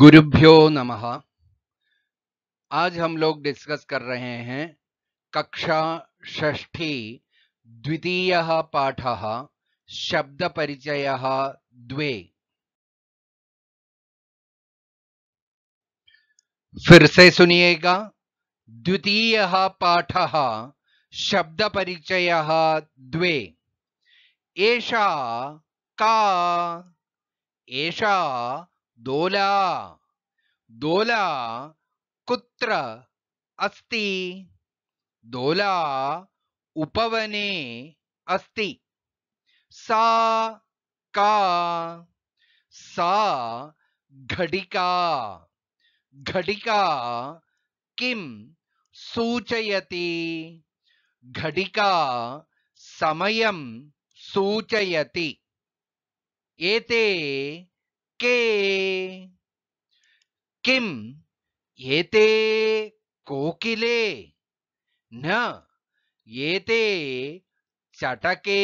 गुरुभ्यो नमः। आज हम लोग डिस्कस कर रहे हैं कक्षा षष्ठी द्वितीय पाठ शब्द परिचय द्वे। फिर से सुनिएगा, द्वितीय पाठ शब्द परिचय द्वे। एषा का, एषा दोला, दोला कुत्र अस्ति, दोला उपवने अस्ति। सा का, सा घटिका, घटिका किं सूचयति, घटिका समयं सूचयति। एते के, किम एते कोकिले, न एते चटके,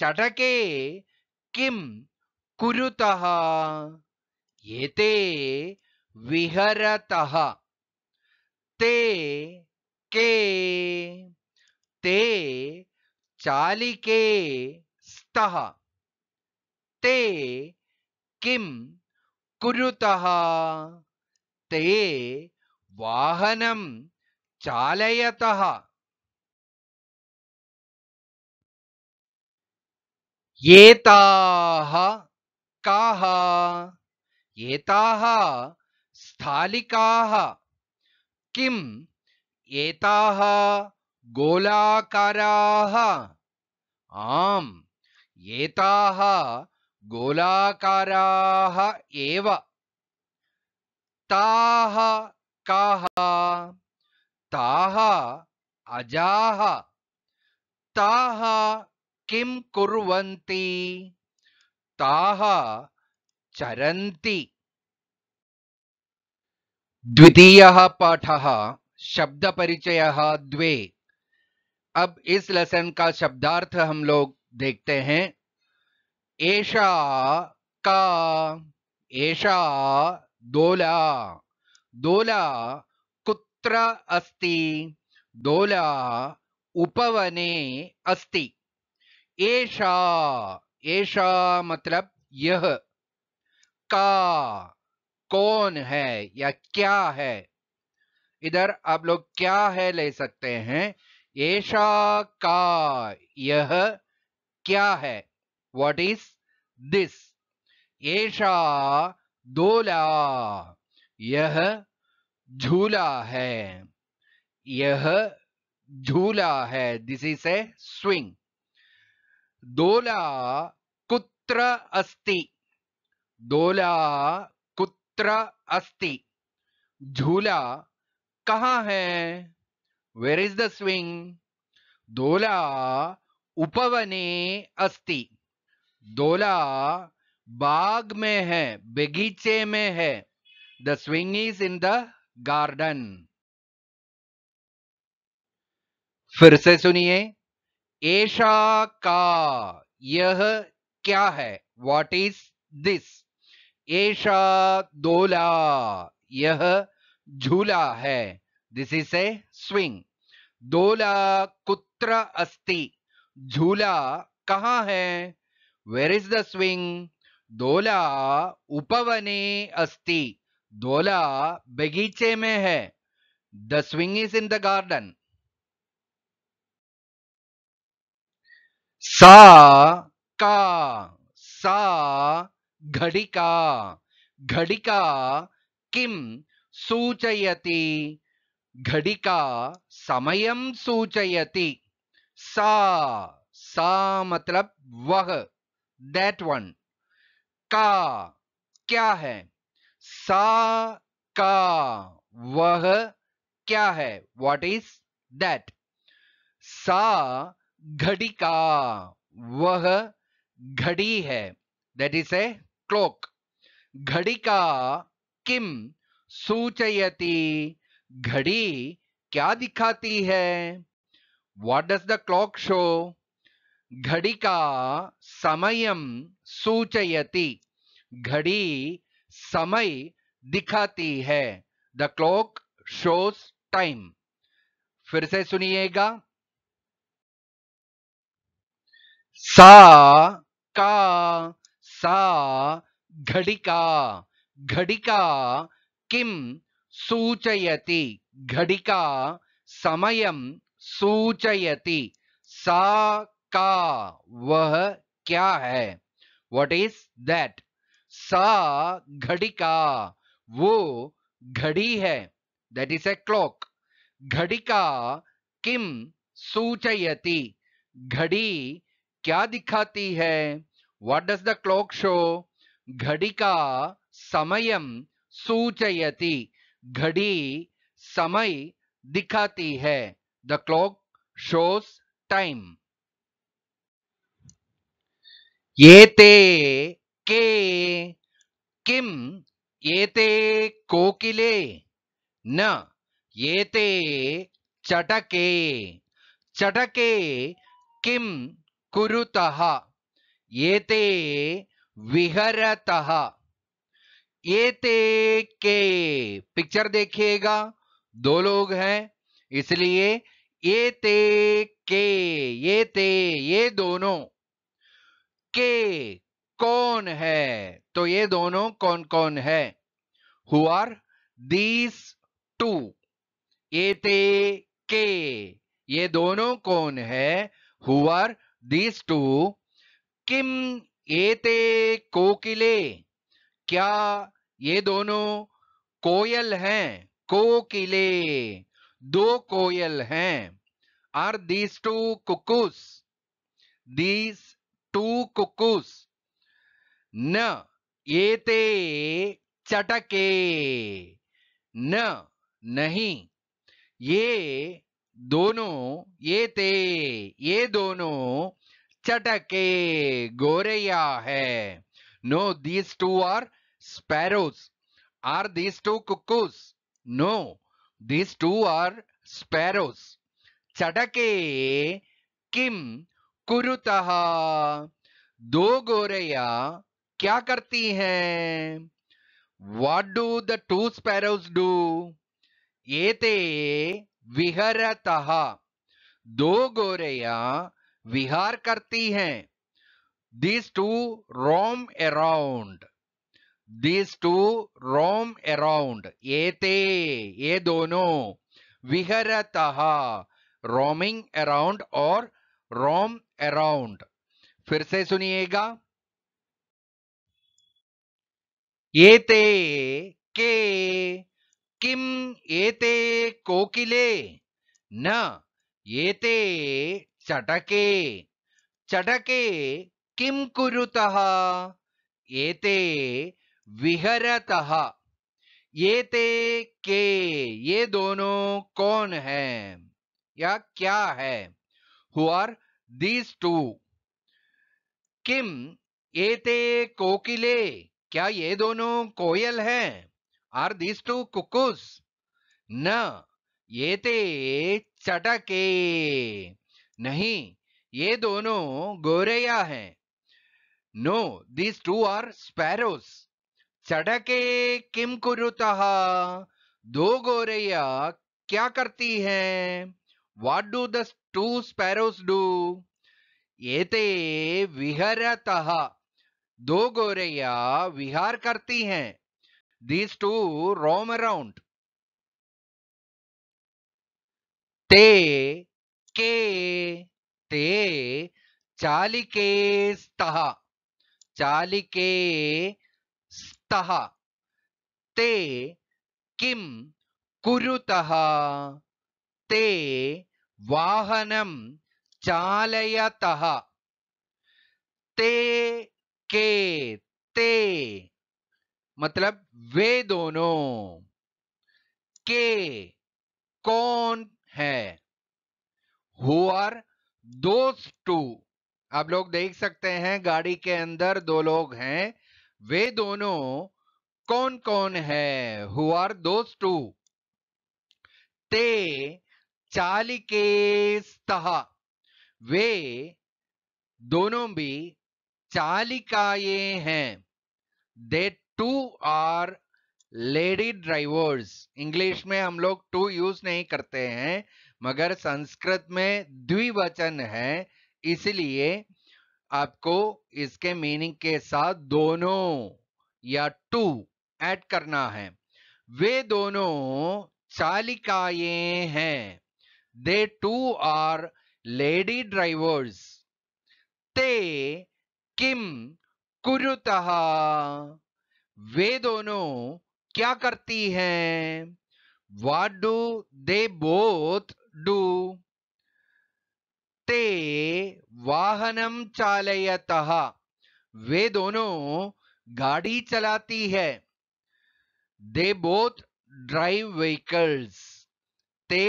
चटके किम कुरुतः, एते विहरतः। ते के, ते चालिके स्तः, ते किं कुरुतः, ते वाहनं चालयतः। एताः काः, एताः स्थालिकाः, किं एताः गोलाकाराः। आम्, एताः गोलाकाराः एव। ताः काः, ताः अजाः, ताः किं कुर्वन्ति, ताः चरन्ति। द्वितीयः पाठः शब्द परिचयः द्वे। अब इस लेसन का शब्दार्थ हम लोग देखते हैं। एषा का, एषा दोला, दोला कुत्र अस्ति, दोला उपवने अस्ति। एषा, एषा मतलब यह, का कौन है या क्या है। इधर आप लोग क्या है ले सकते हैं, एषा का यह क्या है, What is this? एषा दोला यह झूला है, यह झूला है, this is a swing। दोला कुत्र अस्ति, दोला कुत्र अस्ति, झूला कहाँ है, Where is the swing? दोला उपवने अस्ति, दोला बाग में है, बगीचे में है। The swing is in the garden. फिर से सुनिए, एषा का यह क्या है, वॉट इज दिस। एषा दोला यह झूला है, दिस इज ए स्विंग। दोला कुत्र अस्ति, झूला कहाँ है, Where is the swing? दोला उपवने अस्ति, दोला बगीचे में है, The swing is in the garden। सा का, सा घटिका, घटिका किं सूचयति, घटिका समयं सूचयति। सा, सा मतलब वह, That one। का क्या है, सा का वह क्या है, What is that? सा घटिका वह घड़ी है, That is a clock। घटिका किम सूचयति, घड़ी क्या दिखाती है, What does the clock show? घड़ी का समयं सूचयति, घड़ी समय दिखाती है. The clock shows time. फिर से सुनिएगा. सा घड़िका किम सूचयति. घड़िका समयम सूचयति. सा का वह क्या है. What is that? सा घड़िका वो घड़ी है. That is a clock. घड़िका किम सूचयति. घड़ी क्या दिखाती है. What does the clock show? घड़िका समयम सूचयति. घड़ी समय दिखाती है. The clock shows time. एते के किम एते कोकिले. न एते चटके. चटके किम कुरुतः. एते विहरतः. एते के पिक्चर देखिएगा, दो लोग हैं इसलिए एते के ये दोनों. के कौन है, तो ये दोनों कौन कौन है. Who are these two? एते के ये दोनों कौन है. Who are these two? किम एते कोकिले. क्या ये दोनों कोयल हैं. कोकिले दो कोयल हैं. Are these two cuckoos? These two cuckoos. न एते चटके. न नहीं ये दोनों. एते ये दोनों चटके गोरैया है. No, these two are sparrows. Are these two cuckoos? No, these two are sparrows. चटके किम कुरुतः. दो गोरैया क्या करती हैं. What do the two sparrows do? एते विहरतः. दो गोरैया विहार करती हैं. These two roam around. These two roam around. एते ये दोनों. विहरतः roaming around और roam around. फिर से सुनिएगा. एते के किम एते कोकिले. न एते चटके. चटके किम कुरुतः. एते विहरतः. एते के ये दोनों कौन है या क्या है. Who are these two? किम एते कोकिले. क्या ये दोनों कोयल हैं. Are these two cuckoos? न एते चटके. नहीं ये दोनों गोरैया हैं. No, these two are sparrows. चटके किम कुरुतः. दो गोरैया क्या करती हैं. What do the two sparrows do? एते विहरतः. दो गोरैया विहार करती हैं. These two roam around. ते चालिके स्तः. चालिके स्तः. ते किम कुरुतः. ते वाहनं चालयतः. ते मतलब वे दोनों. के कौन है. Who are those two? आप लोग देख सकते हैं गाड़ी के अंदर दो लोग हैं. वे दोनों कौन कौन है. Who are those two? ते चालिके स्तः. वे दोनों भी चालिकाएं हैं. They two are lady drivers. English में हम लोग टू यूज नहीं करते हैं, मगर संस्कृत में द्विवचन है, इसलिए आपको इसके मीनिंग के साथ दोनों या टू ऐड करना है। वे दोनों चालिकाएं हैं, they two are lady drivers. ते किम कुरुतः, वे दोनों क्या करती हैं? What do they both do. ते वाहनम चालयतः, वे दोनों गाड़ी चलाती है। They both drive vehicles. ते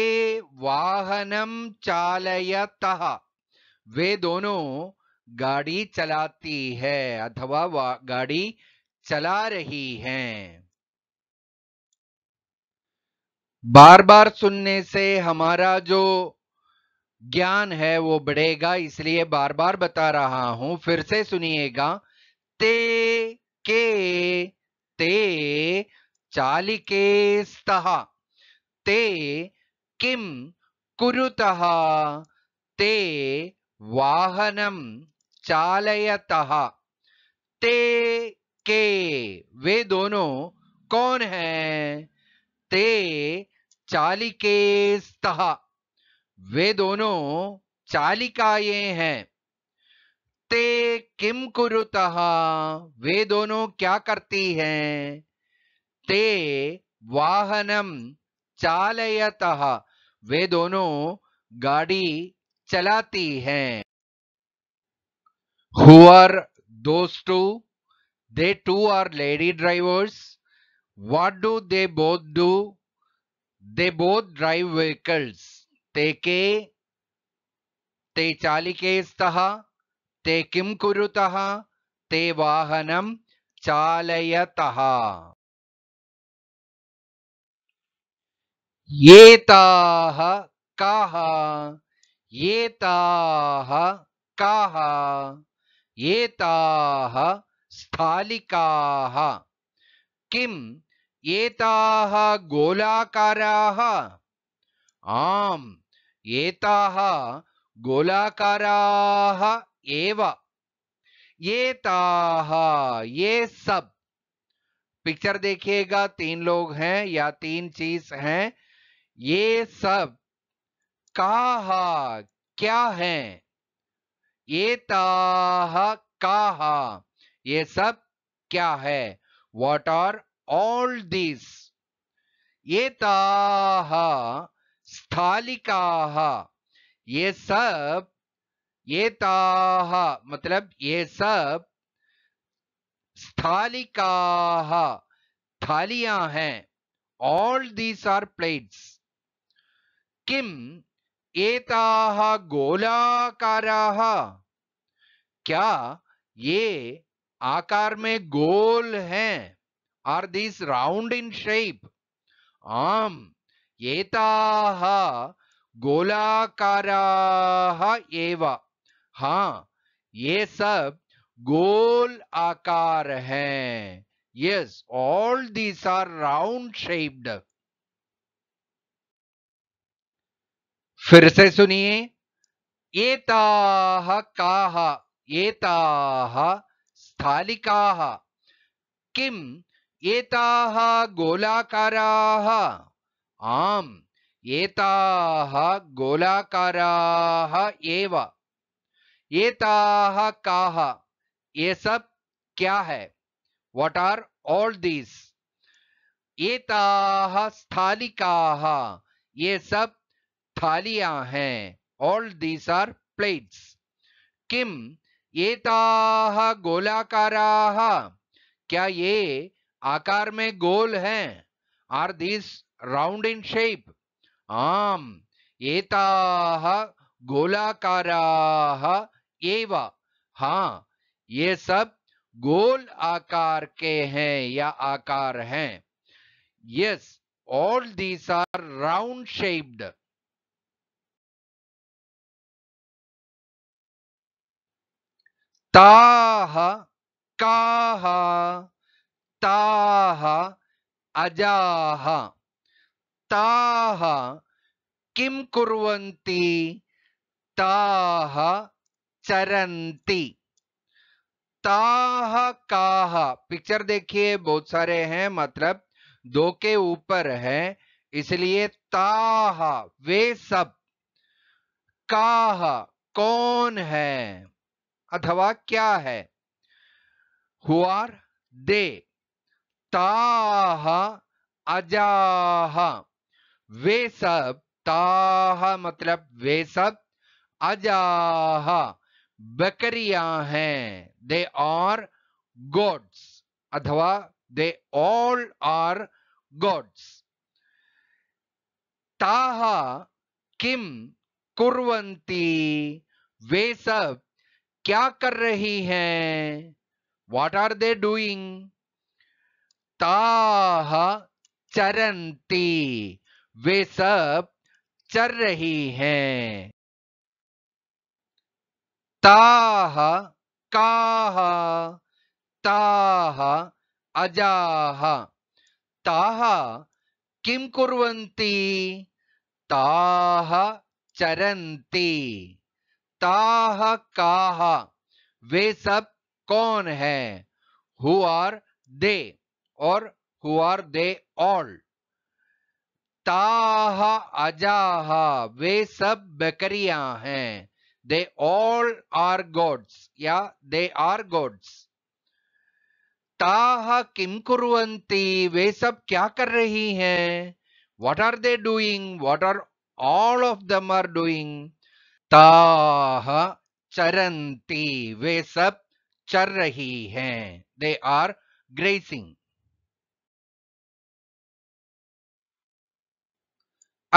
वाहनम चालयतः, वे दोनों गाड़ी चलाती है अथवा गाड़ी चला रही हैं। बार बार सुनने से हमारा जो ज्ञान है वो बढ़ेगा, इसलिए बार बार बता रहा हूं, फिर से सुनिएगा। ते के ते चालिके स्तः, ते किम कुरुतः, ते वाहनम चालयतः। ते के वे दोनों कौन हैं? ते चालिके स्तः, वे दोनों चालिकाएं हैं। ते किम कुरुतः, वे दोनों क्या करती हैं? ते वाहनम चालयतः, वे दोनों गाड़ी चलाती हैं। Who are those two? They two are lady drivers. What do they both do? They both drive vehicles. ते के ते चालिके स्तः, ते किम कुरुतः, ते वाहनम चालयतः। ये ताः काः, ये ताः काः, ये ताः स्थालिकाः। किम् ये ताः गोलाकाराः। आम् ये ताः गोलाकाराः एव। ये ताः ये सब। पिक्चर देखिएगा, तीन लोग हैं या तीन चीज हैं। ये सब काहा क्या है? ये ताहा काहा ये सब क्या है? What are all these? ये ताहा स्थालिकाहा ये सब। ये ताहा मतलब ये सब। स्थालिकाहा थालियां हैं। All these are plates. किम एताः गोलाकाराः, क्या ये आकार में गोल हैं? Are this round in shape? आम एताः गोलाकाराः एव। हाँ ये सब गोल आकार हैं। Yes all these are round shaped. फिर से सुनिए। एताः काः, एताः स्थालिकाः। किम् एताः गोलाकाराः। आम् एताः गोलाकाराः एव। एताः काः ये सब क्या है? What are all these? एताः स्थालिकाः ये सब थालियां हैं। All these are plates. किम एताः गोलाकाराः, क्या ये आकार में गोल हैं? Are these round in shape? आम एताः गोलाकाराः एव। हाँ ये सब गोल आकार के हैं या आकार हैं। Yes, all these are round shaped. ताः काः, ताह अजाह ताह किम कुर्वन्ति ताह चरन्ति। ताह काह पिक्चर देखिए बहुत सारे हैं, मतलब दो के ऊपर है इसलिए ताह वे सब, काह कौन है अथवा क्या है, who are they, ताह अजाह वे सब, ताह मतलब वे सब, अजाह बकरियां हैं, दे आर गोड्स अथवा दे ऑल आर गोड्स। ताह किम कुर्वन्ति वे सब क्या कर रही हैं, व्हाट आर दे डूइंग। ताह चरन्ति वे सब चर रही हैं। ताह अजाह ताह किम कुर्वन्ति ताह चरन्ति। ताह काह वे सब कौन है, who are they और who are they all। ताह अजाह वे सब बकरियां हैं, they all are gods या they are gods। ताह किम कुर्वन्ति वे सब क्या कर रही हैं, what are they doing, what are all of them are doing। ताह चरन्ति वे सब चर रही हैं, they are grazing।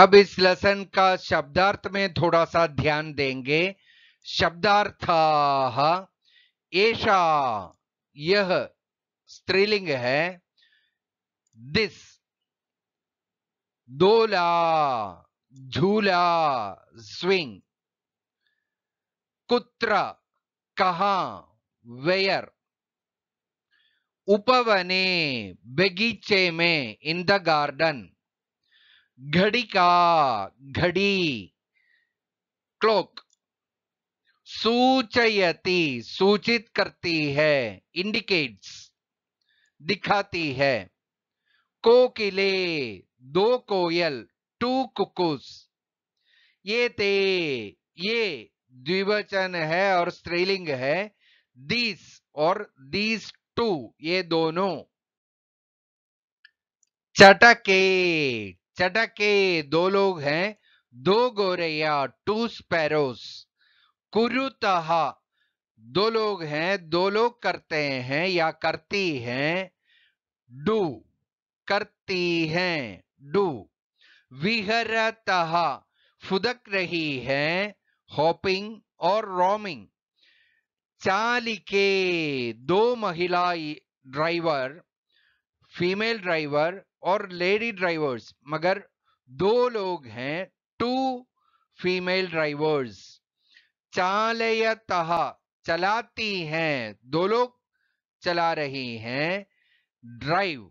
अब इस लेसन का शब्दार्थ में थोड़ा सा ध्यान देंगे। शब्दार्थाः एषा यह स्त्रीलिंग है, दिस दोला झूला स्विंग, कुत्र कहां वेयर, उपवने बगीचे में इन द गार्डन, घड़ी का घड़ी क्लॉक, सूचयति सूचित करती है, इंडिकेट्स दिखाती है, कोकिले दो कोयल टू कुकुस। ये ते ये द्विवचन है और स्त्रीलिंग है, दीस और दीस टू ये दोनों। चटके चटके दो लोग हैं, दो गोरैया टू स्पैरोस। कुरुतहा दो लोग हैं, दो लोग करते हैं या करती हैं, डू करती हैं डू। विहरतहा फुदक रही है, हॉपिंग और रोमिंग। चालिके दो महिला ड्राइवर, फीमेल ड्राइवर और लेडी ड्राइवर्स, मगर दो लोग हैं, टू फीमेल ड्राइवर्स। चालयतः चलाती हैं, दो लोग चला रही हैं, ड्राइव।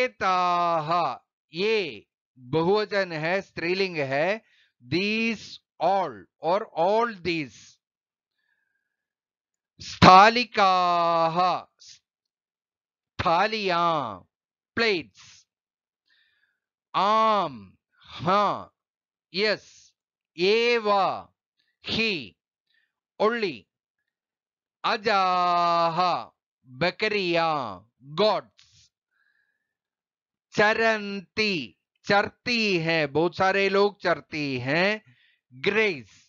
एताः ये बहुवचन है, स्त्रीलिंग है, these all और all these। स्थालिकाः थालियां प्लेट्स। आम हाँ यस, एवा ही ओनली। अजाह बकरियां गॉड्स। चरन्ति चरती हैं, बहुत सारे लोग चरती हैं, ग्रेस।